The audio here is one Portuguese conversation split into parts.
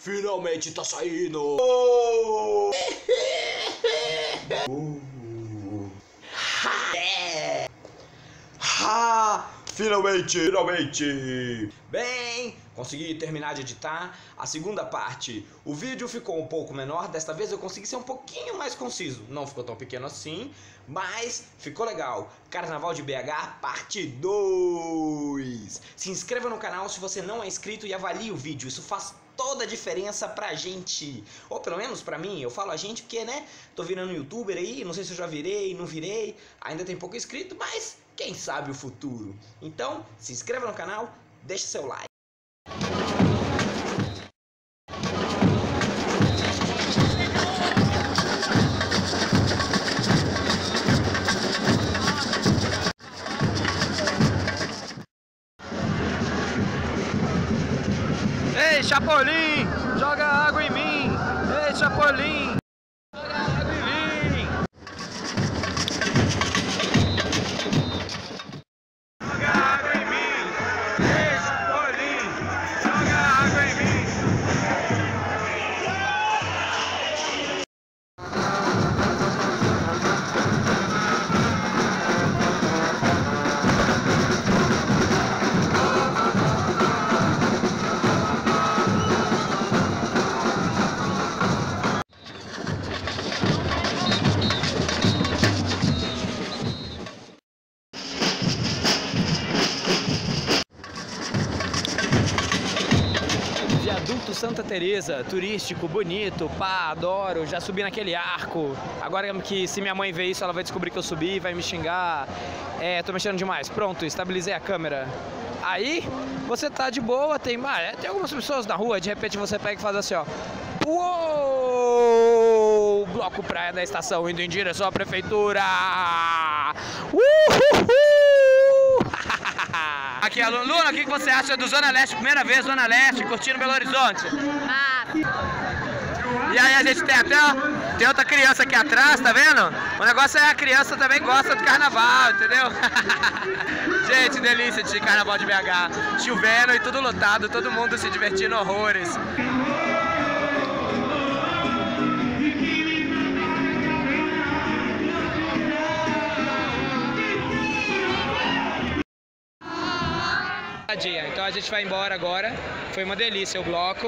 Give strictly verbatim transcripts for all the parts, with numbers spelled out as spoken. Finalmente tá saindo! Oh! uh. ha, é. ha, finalmente, finalmente! Bem, consegui terminar de editar a segunda parte. O vídeo ficou um pouco menor, desta vez eu consegui ser um pouquinho mais conciso. Não ficou tão pequeno assim, mas ficou legal. Carnaval de B H, parte dois. Se inscreva no canal se você não é inscrito e avalie o vídeo. Isso faz toda a diferença pra gente. Ou pelo menos pra mim. Eu falo a gente porque, né, tô virando youtuber aí. Não sei se eu já virei, não virei. Ainda tem pouco inscrito, mas quem sabe o futuro. Então, se inscreva no canal, deixa seu like. Ei, Chapolin, joga água em mim. Ei, Chapolin, joga água em mim. Joga água em mim. Ei, Chapolin, joga água em Santa Teresa, turístico, bonito, pá, adoro, já subi naquele arco. Agora que se minha mãe ver isso, ela vai descobrir que eu subi, vai me xingar. É, tô mexendo demais. Pronto, estabilizei a câmera. Aí, você tá de boa, tem, ah, tem algumas pessoas na rua, de repente você pega e faz assim, ó. Uou! Bloco Praia da Estação, indo em direção à prefeitura! Uhuhu! Aqui, Luna, o que você acha do Zona Leste? Primeira vez Zona Leste, curtindo Belo Horizonte. E aí a gente tem até, ó, tem outra criança aqui atrás, tá vendo? O negócio é a criança também gosta do carnaval, entendeu? Gente, delícia de carnaval de B H. Chovendo e tudo lotado, todo mundo se divertindo horrores. Então a gente vai embora agora. Foi uma delícia o bloco.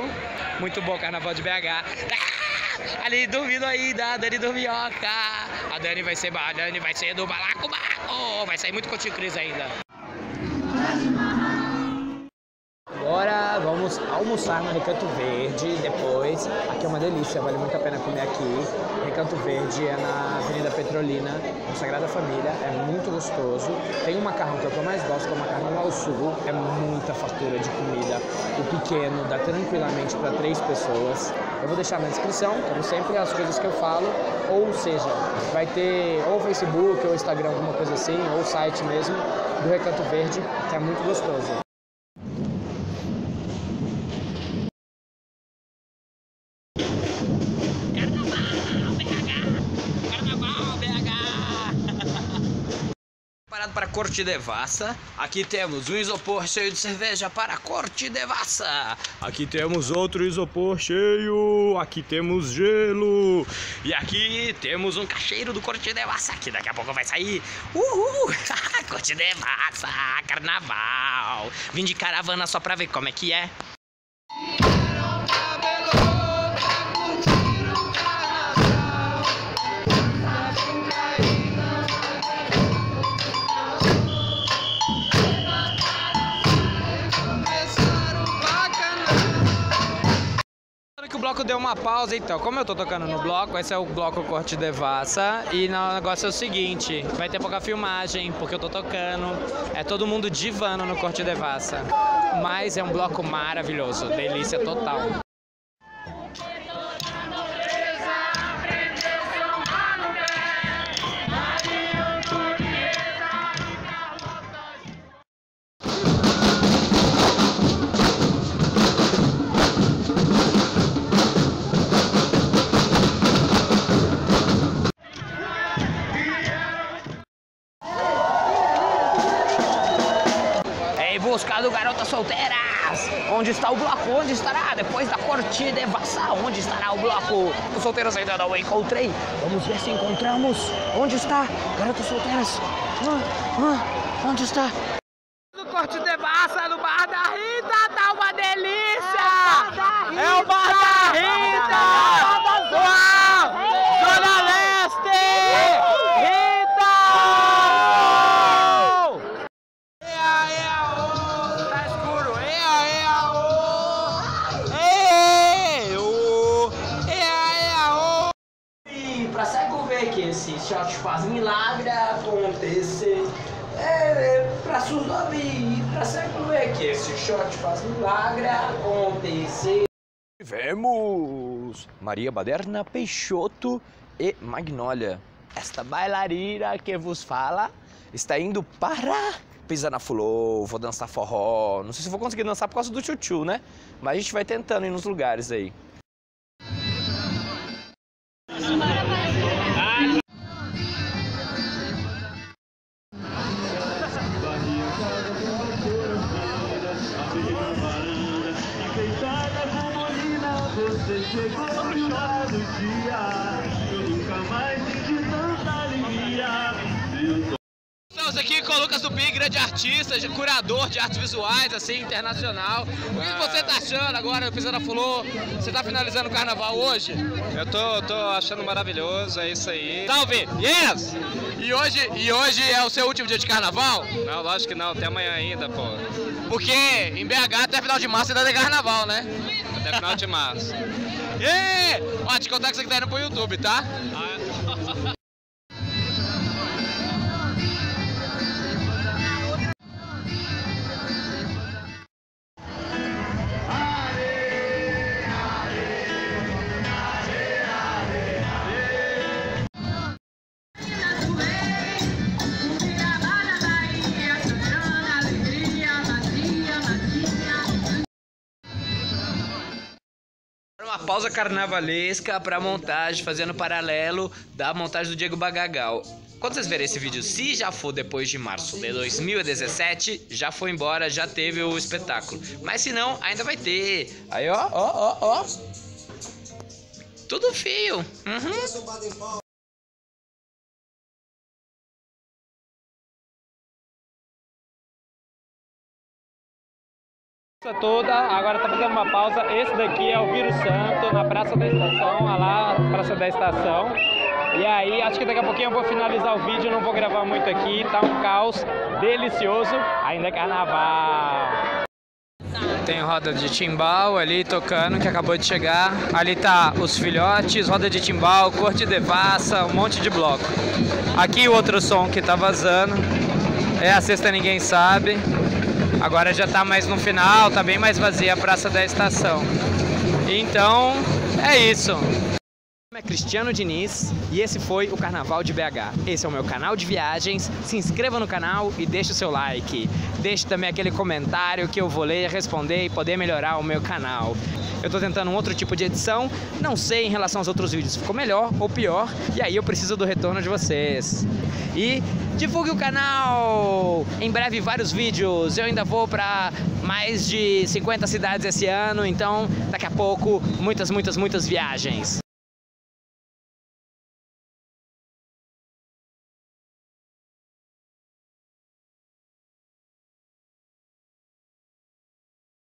Muito bom, carnaval de B H. Ah, ali dormindo aí, da Dani Dorminhoca. A Dani vai ser, a Dani vai ser do balaco, balaco. Vai sair muito coticris ainda. Agora vamos almoçar no Recanto Verde. Depois, aqui é uma delícia, vale muito a pena comer aqui. Recanto Verde é na Avenida Petrolina, na Sagrada Família, é muito gostoso. Tem um macarrão que é o que eu mais gosto, que é o macarrão ao sul. É muita fartura de comida. O pequeno dá tranquilamente para três pessoas. Eu vou deixar na descrição, como sempre, as coisas que eu falo. Ou seja, vai ter ou Facebook, ou Instagram, alguma coisa assim, ou o site mesmo do Recanto Verde, que é muito gostoso. Para Corte Devassa, aqui temos um isopor cheio de cerveja para Corte Devassa, aqui temos outro isopor cheio, aqui temos gelo e aqui temos um cacheiro do Corte Devassa, que daqui a pouco vai sair. Uhul! Corte Devassa, carnaval! Vim de caravana só para ver como é que é. O bloco deu uma pausa, então, como eu tô tocando no bloco, esse é o bloco Corte Devassa, e o negócio é o seguinte, vai ter pouca filmagem, porque eu tô tocando, é todo mundo divando no Corte Devassa, mas é um bloco maravilhoso, delícia total. Buscado garotas solteiras! onde está o bloco, onde estará depois da Corte Devassa, onde estará o bloco. Os solteiros ainda não encontrei, vamos ver se encontramos. Onde está, garotas solteiras? Ah, ah, onde está? O Corte Devassa no Bar da Rita, tá uma delícia! É o Bar da Rita! É o Bar da Rita! Zona Leste! Esse shot faz milagre acontecer. É, pra subir, pra sempre ver que esse shot faz milagre acontecer. Tivemos Maria Baderna Peixoto e Magnolia. Esta bailarina que vos fala está indo para pisar na fulô, vou dançar forró. Não sei se vou conseguir dançar por causa do tchutchu, né? Mas a gente vai tentando ir nos lugares aí. Estamos aqui com o Lucas Tupi, grande artista, curador de artes visuais, assim, internacional. O que você está achando agora, pisando a fulô? Você está finalizando o carnaval hoje? Eu tô, tô achando maravilhoso, é isso aí. Salve! Yes! E hoje, e hoje é o seu último dia de carnaval? Não, lógico que não, até amanhã ainda, pô. Porque em B H até final de março ainda tem carnaval, né? Até final de março. E... ó, te contar que você que tá indo pro YouTube, tá? Ah. Uma pausa carnavalesca para montagem, fazendo paralelo da montagem do Diego Bagagal. Quando vocês verem esse vídeo, se já for depois de março de dois mil e dezessete, já foi embora, já teve o espetáculo. Mas se não, ainda vai ter. Aí ó, ó, ó, ó. Tudo fio. Uhum. Toda, agora tá fazendo uma pausa. Esse daqui é o Vira-Santo na Praça da Estação, olha lá, Praça da Estação. E aí, acho que daqui a pouquinho eu vou finalizar o vídeo, não vou gravar muito aqui, tá um caos delicioso, ainda é carnaval. Tem roda de timbal ali tocando, que acabou de chegar. Ali tá os filhotes, roda de timbal, Corte Devassa, um monte de bloco. Aqui o outro som que tá vazando, é a sexta ninguém sabe. Agora já tá mais no final, tá bem mais vazia a Praça da Estação. Então, é isso. Meu nome é Cristiano Diniz e esse foi o Carnaval de B H. Esse é o meu canal de viagens. Se inscreva no canal e deixe o seu like. Deixe também aquele comentário que eu vou ler, responder e poder melhorar o meu canal. Eu tô tentando um outro tipo de edição, não sei em relação aos outros vídeos se ficou melhor ou pior, e aí eu preciso do retorno de vocês. E divulgue o canal! Em breve vários vídeos, eu ainda vou pra mais de cinquenta cidades esse ano, então daqui a pouco muitas, muitas, muitas viagens.